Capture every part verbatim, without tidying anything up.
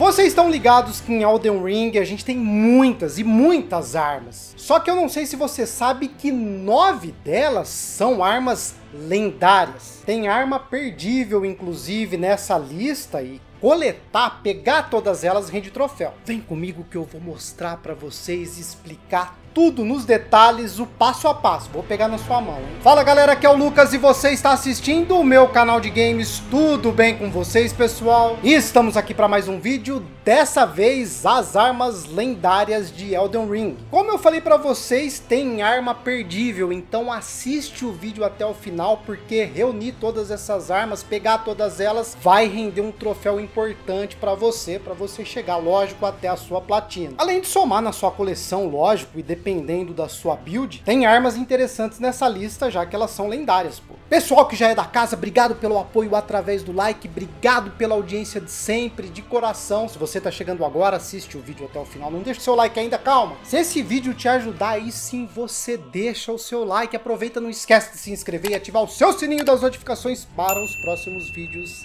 Vocês estão ligados que em Elden Ring a gente tem muitas e muitas armas. Só que eu não sei se você sabe que nove delas são armas lendárias. Tem arma perdível, inclusive, nessa lista, e coletar, pegar todas elas rende troféu. Vem comigo que eu vou mostrar para vocês, explicar tudo nos detalhes, o passo a passo. Vou pegar na sua mão, hein? Fala galera, aqui é o Lucas e você está assistindo o meu canal de games. Tudo bem com vocês, pessoal? E estamos aqui para mais um vídeo, dessa vez as armas lendárias de Elden Ring. Como eu falei para vocês, tem arma perdível, então assiste o vídeo até o final, porque reunir todas essas armas, pegar todas elas, vai render um troféu importante importante para você, para você chegar, lógico, até a sua platina. Além de somar na sua coleção, lógico, e dependendo da sua build, tem armas interessantes nessa lista, já que elas são lendárias, pô. Pessoal que já é da casa, obrigado pelo apoio através do like, obrigado pela audiência de sempre, de coração. Se você tá chegando agora, assiste o vídeo até o final, não deixa o seu like ainda, calma. Se esse vídeo te ajudar, aí sim você deixa o seu like, aproveita, não esquece de se inscrever e ativar o seu sininho das notificações para os próximos vídeos.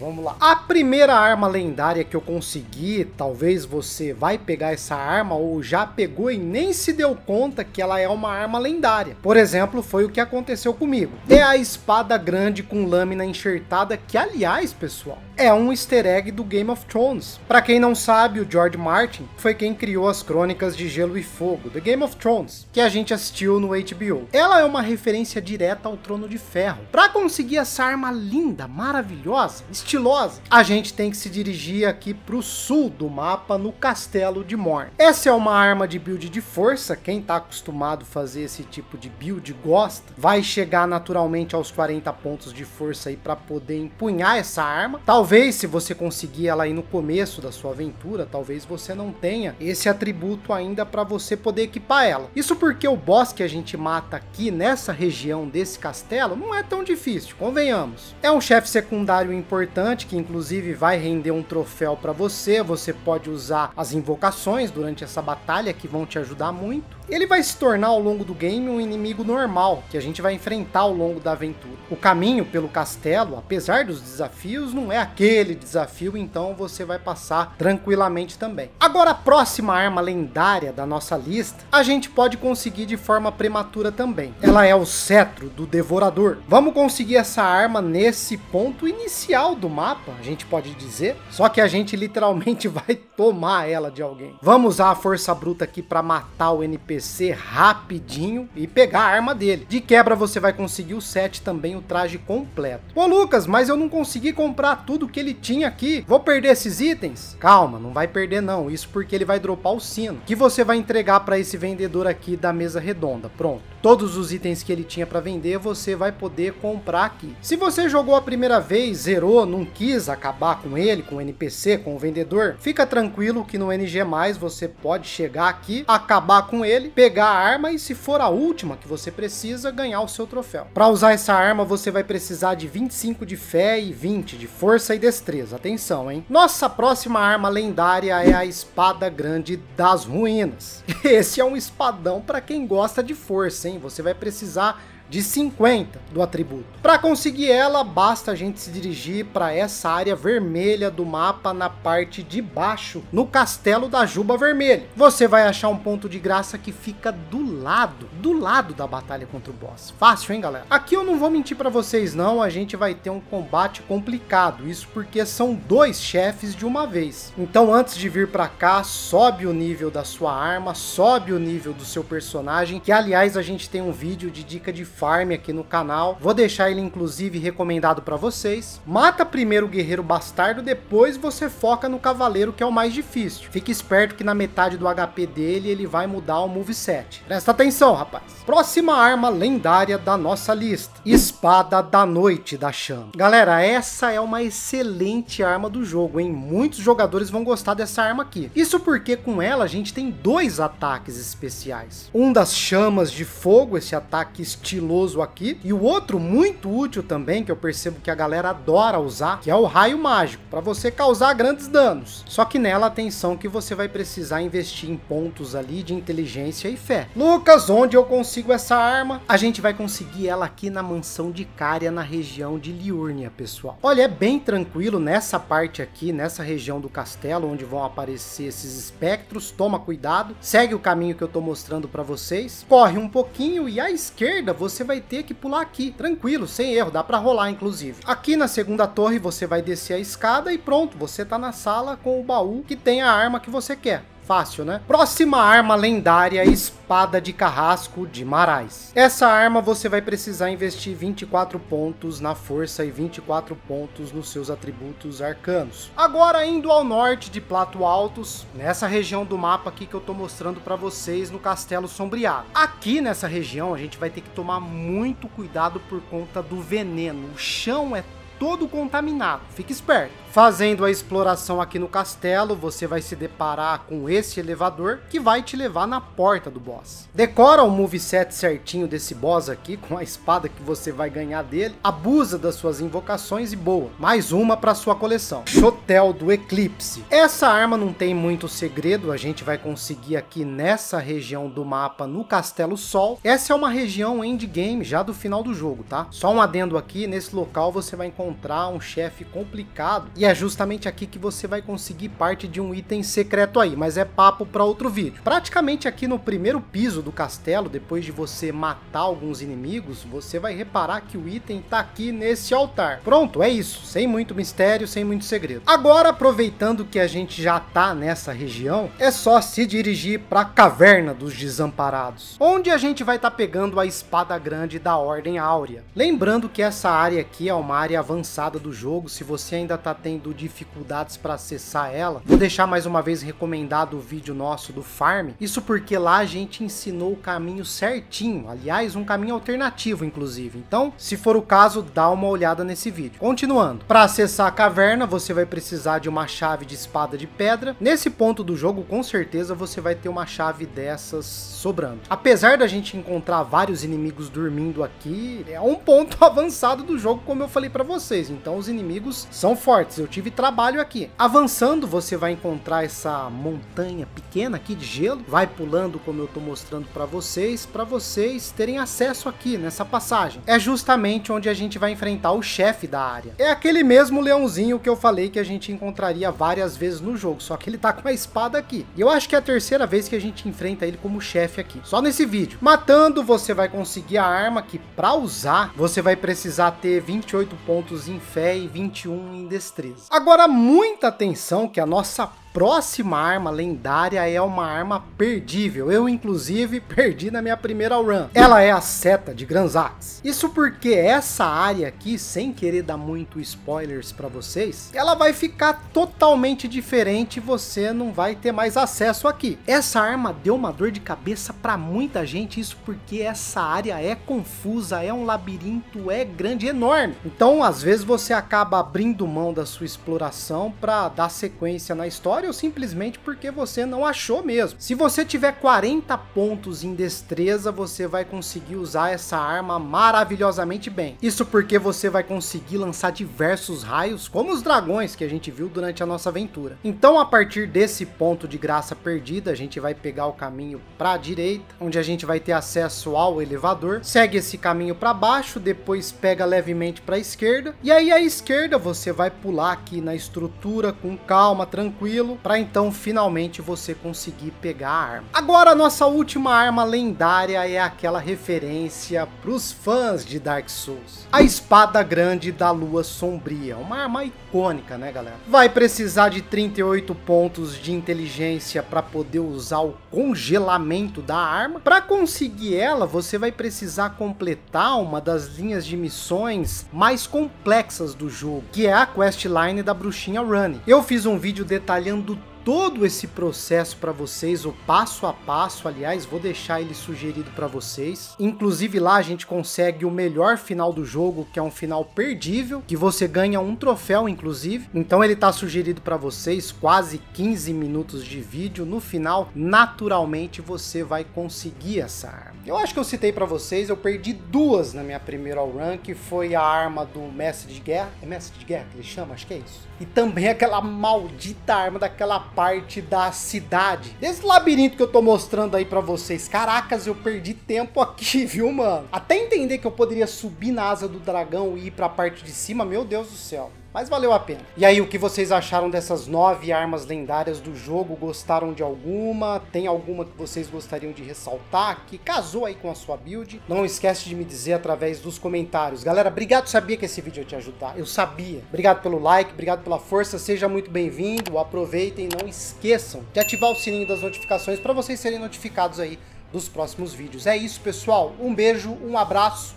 Vamos lá. A primeira arma lendária que eu consegui, talvez você vai pegar essa arma ou já pegou e nem se deu conta que ela é uma arma lendária. Por exemplo, foi o que aconteceu comigo. É a Espada Grande com Lâmina Enxertada, que aliás, pessoal, é um easter egg do Game of Thrones. Para quem não sabe, o George Martin foi quem criou as crônicas de Gelo e Fogo, The Game of Thrones, que a gente assistiu no H B O. Ela é uma referência direta ao Trono de Ferro. Para conseguir essa arma linda, maravilhosa, estilosa, a gente tem que se dirigir aqui para o sul do mapa, no Castelo de Morn. Essa é uma arma de build de força, quem está acostumado a fazer esse tipo de build gosta, vai chegar naturalmente aos quarenta pontos de força aí para poder empunhar essa arma. Talvez se você conseguir ela aí no começo da sua aventura, talvez você não tenha esse atributo ainda para você poder equipar ela. Isso porque o boss que a gente mata aqui nessa região desse castelo não é tão difícil, convenhamos. É um chefe secundário importante, que inclusive vai render um troféu para você. Você pode usar as invocações durante essa batalha que vão te ajudar muito. Ele vai se tornar ao longo do game um inimigo normal que a gente vai enfrentar ao longo da aventura. O caminho pelo castelo, apesar dos desafios, não é aquele desafio, então você vai passar tranquilamente também. Agora, a próxima arma lendária da nossa lista a gente pode conseguir de forma prematura também. Ela é o Cetro do Devorador. Vamos conseguir essa arma nesse ponto inicial do do mapa, a gente pode dizer, só que a gente literalmente vai tomar ela de alguém. Vamos usar a força bruta aqui para matar o N P C rapidinho e pegar a arma dele. De quebra você vai conseguir o set também, o traje completo. Pô Lucas, mas eu não consegui comprar tudo que ele tinha aqui, vou perder esses itens? Calma, não vai perder não, isso porque ele vai dropar o sino, que você vai entregar para esse vendedor aqui da mesa redonda, pronto. Todos os itens que ele tinha para vender você vai poder comprar aqui. Se você jogou a primeira vez, zerou, não quis acabar com ele, com o N P C, com o vendedor, fica tranquilo que no N G mais, você pode chegar aqui, acabar com ele, pegar a arma e, se for a última que você precisa, ganhar o seu troféu. Para usar essa arma, você vai precisar de vinte e cinco de fé e vinte de força e destreza. Atenção, hein? Nossa próxima arma lendária é a Espada Grande das Ruínas. Esse é um espadão para quem gosta de força, hein? Você vai precisar de cinquenta do atributo. Para conseguir ela, basta a gente se dirigir para essa área vermelha do mapa, na parte de baixo, no Castelo da Juba Vermelha. Você vai achar um ponto de graça que fica do lado, do lado da batalha contra o boss. Fácil, hein, galera? Aqui eu não vou mentir para vocês não, a gente vai ter um combate complicado, isso porque são dois chefes de uma vez. Então, antes de vir para cá, sobe o nível da sua arma, sobe o nível do seu personagem, que aliás a gente tem um vídeo de dica de farm aqui no canal, vou deixar ele inclusive recomendado para vocês. Mata primeiro o guerreiro bastardo, depois você foca no cavaleiro, que é o mais difícil. Fique esperto que na metade do H P dele ele vai mudar o moveset. Presta atenção, rapaz. Próxima arma lendária da nossa lista, Espada da Noite da Chama. Galera, essa é uma excelente arma do jogo, hein? Muitos jogadores vão gostar dessa arma aqui. Isso porque com ela a gente tem dois ataques especiais. Um das chamas de fogo, esse ataque estilo estiloso aqui. E o outro muito útil também, que eu percebo que a galera adora usar, que é o raio mágico, para você causar grandes danos. Só que nela, atenção, que você vai precisar investir em pontos ali de inteligência e fé. Lucas, onde eu consigo essa arma? A gente vai conseguir ela aqui na mansão de Cária, na região de Liurnia, pessoal. Olha, é bem tranquilo nessa parte aqui, nessa região do castelo, onde vão aparecer esses espectros. Toma cuidado, segue o caminho que eu tô mostrando para vocês, corre um pouquinho e à esquerda você vai ter que pular aqui, tranquilo, sem erro, dá para rolar inclusive. Aqui na segunda torre você vai descer a escada e pronto, você tá na sala com o baú que tem a arma que você quer. Fácil, né? Próxima arma lendária, Espada de Carrasco de Marais. Essa arma você vai precisar investir vinte e quatro pontos na força e vinte e quatro pontos nos seus atributos arcanos. Agora indo ao norte de Plato Altos, nessa região do mapa aqui que eu tô mostrando para vocês, no Castelo Sombriado. Aqui nessa região a gente vai ter que tomar muito cuidado por conta do veneno. O chão é todo contaminado, fique esperto. Fazendo a exploração aqui no castelo, você vai se deparar com esse elevador que vai te levar na porta do boss. Decora o moveset certinho desse boss aqui, com a espada que você vai ganhar dele. Abusa das suas invocações e boa. Mais uma para sua coleção. Shotel do Eclipse. Essa arma não tem muito segredo, a gente vai conseguir aqui nessa região do mapa, no Castelo Sol. Essa é uma região endgame, já do final do jogo, tá? Só um adendo aqui, nesse local você vai encontrar um chefe complicado. E é justamente aqui que você vai conseguir parte de um item secreto aí, mas é papo para outro vídeo. Praticamente aqui no primeiro piso do castelo, depois de você matar alguns inimigos, você vai reparar que o item tá aqui nesse altar. Pronto, é isso, sem muito mistério, sem muito segredo. Agora, aproveitando que a gente já tá nessa região, é só se dirigir para a Caverna dos Desamparados, onde a gente vai estar tá pegando a Espada Grande da Ordem Áurea. Lembrando que essa área aqui é uma área avançada do jogo, se você ainda tá tendo dificuldades para acessar ela, vou deixar mais uma vez recomendado o vídeo nosso do farm, isso porque lá a gente ensinou o caminho certinho, aliás um caminho alternativo inclusive, então se for o caso dá uma olhada nesse vídeo. Continuando, para acessar a caverna você vai precisar de uma chave de espada de pedra. Nesse ponto do jogo com certeza você vai ter uma chave dessas sobrando, apesar da gente encontrar vários inimigos dormindo aqui, é um ponto avançado do jogo como eu falei para vocês, então os inimigos são fortes. Eu tive trabalho aqui. Avançando, você vai encontrar essa montanha pequena aqui de gelo. Vai pulando, como eu tô mostrando para vocês, para vocês terem acesso aqui nessa passagem. É justamente onde a gente vai enfrentar o chefe da área. É aquele mesmo leãozinho que eu falei que a gente encontraria várias vezes no jogo, só que ele tá com a espada aqui. E eu acho que é a terceira vez que a gente enfrenta ele como chefe aqui, só nesse vídeo. Matando, você vai conseguir a arma que, para usar, você vai precisar ter vinte e oito pontos em fé e vinte e um em destreza. Agora, muita atenção que a nossa próxima arma lendária é uma arma perdível. Eu, inclusive, perdi na minha primeira run. Ela é a Seta de Gransax. Isso porque essa área aqui, sem querer dar muito spoilers para vocês, ela vai ficar totalmente diferente e você não vai ter mais acesso aqui. Essa arma deu uma dor de cabeça para muita gente, isso porque essa área é confusa, é um labirinto, é grande, enorme. Então, às vezes, você acaba abrindo mão da sua exploração para dar sequência na história, ou simplesmente porque você não achou mesmo. Se você tiver quarenta pontos em destreza, você vai conseguir usar essa arma maravilhosamente bem. Isso porque você vai conseguir lançar diversos raios, como os dragões que a gente viu durante a nossa aventura. Então, a partir desse ponto de graça perdida, a gente vai pegar o caminho para a direita, onde a gente vai ter acesso ao elevador. Segue esse caminho para baixo, depois pega levemente para a esquerda, e aí à esquerda você vai pular aqui na estrutura com calma, tranquilo, para então finalmente você conseguir pegar a arma. Agora a nossa última arma lendária é aquela referência para os fãs de Dark Souls, a Espada Grande da Lua Sombria, uma arma icônica, né galera? Vai precisar de trinta e oito pontos de inteligência para poder usar o congelamento da arma. Para conseguir ela você vai precisar completar uma das linhas de missões mais complexas do jogo, que é a questline da bruxinha Rani. Eu fiz um vídeo detalhando todo esse processo para vocês, o passo a passo, aliás, vou deixar ele sugerido para vocês. Inclusive lá a gente consegue o melhor final do jogo, que é um final perdível, que você ganha um troféu, inclusive. Então ele tá sugerido para vocês, quase quinze minutos de vídeo. No final, naturalmente, você vai conseguir essa arma. Eu acho que eu citei para vocês, eu perdi duas na minha primeira run, que foi a arma do mestre de guerra. É mestre de guerra que ele chama? Acho que é isso. E também aquela maldita arma daquela parte da cidade. Desse labirinto que eu tô mostrando aí pra vocês. Caracas, eu perdi tempo aqui, viu, mano? Até entender que eu poderia subir na asa do dragão e ir pra parte de cima, meu Deus do céu. Mas valeu a pena. E aí, o que vocês acharam dessas nove armas lendárias do jogo? Gostaram de alguma? Tem alguma que vocês gostariam de ressaltar? Que casou aí com a sua build? Não esquece de me dizer através dos comentários. Galera, obrigado. Sabia que esse vídeo ia te ajudar. Eu sabia. Obrigado pelo like, obrigado pela força. Seja muito bem-vindo. Aproveitem. Não esqueçam de ativar o sininho das notificações para vocês serem notificados aí dos próximos vídeos. É isso, pessoal. Um beijo, um abraço.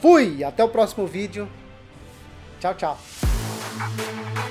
Fui! Até o próximo vídeo. Tchau, tchau. We'll be right back.